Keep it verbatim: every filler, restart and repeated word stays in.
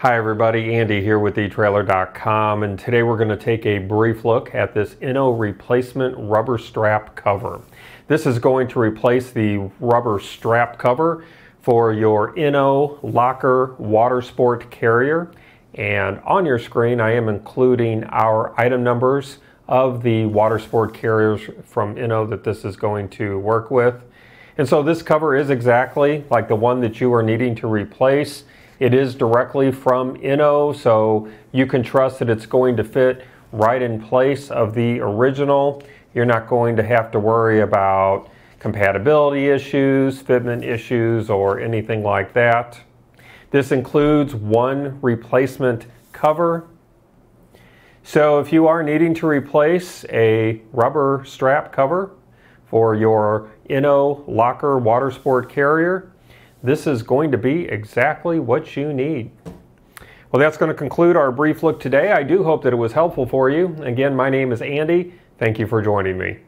Hi everybody, Andy here with e Trailer dot com, and today we're going to take a brief look at this Inno replacement rubber strap cover. This is going to replace the rubber strap cover for your Inno Locker Water Sport Carrier. And on your screen I am including our item numbers of the water sport carriers from Inno that this is going to work with. And so this cover is exactly like the one that you are needing to replace. It is directly from Inno, so you can trust that it's going to fit right in place of the original. You're not going to have to worry about compatibility issues, fitment issues, or anything like that. This includes one replacement cover. So if you are needing to replace a rubber strap cover for your Inno Locker Water Sport Carrier, this is going to be exactly what you need. Well, that's going to conclude our brief look today. I do hope that it was helpful for you. Again, my name is Andy. Thank you for joining me.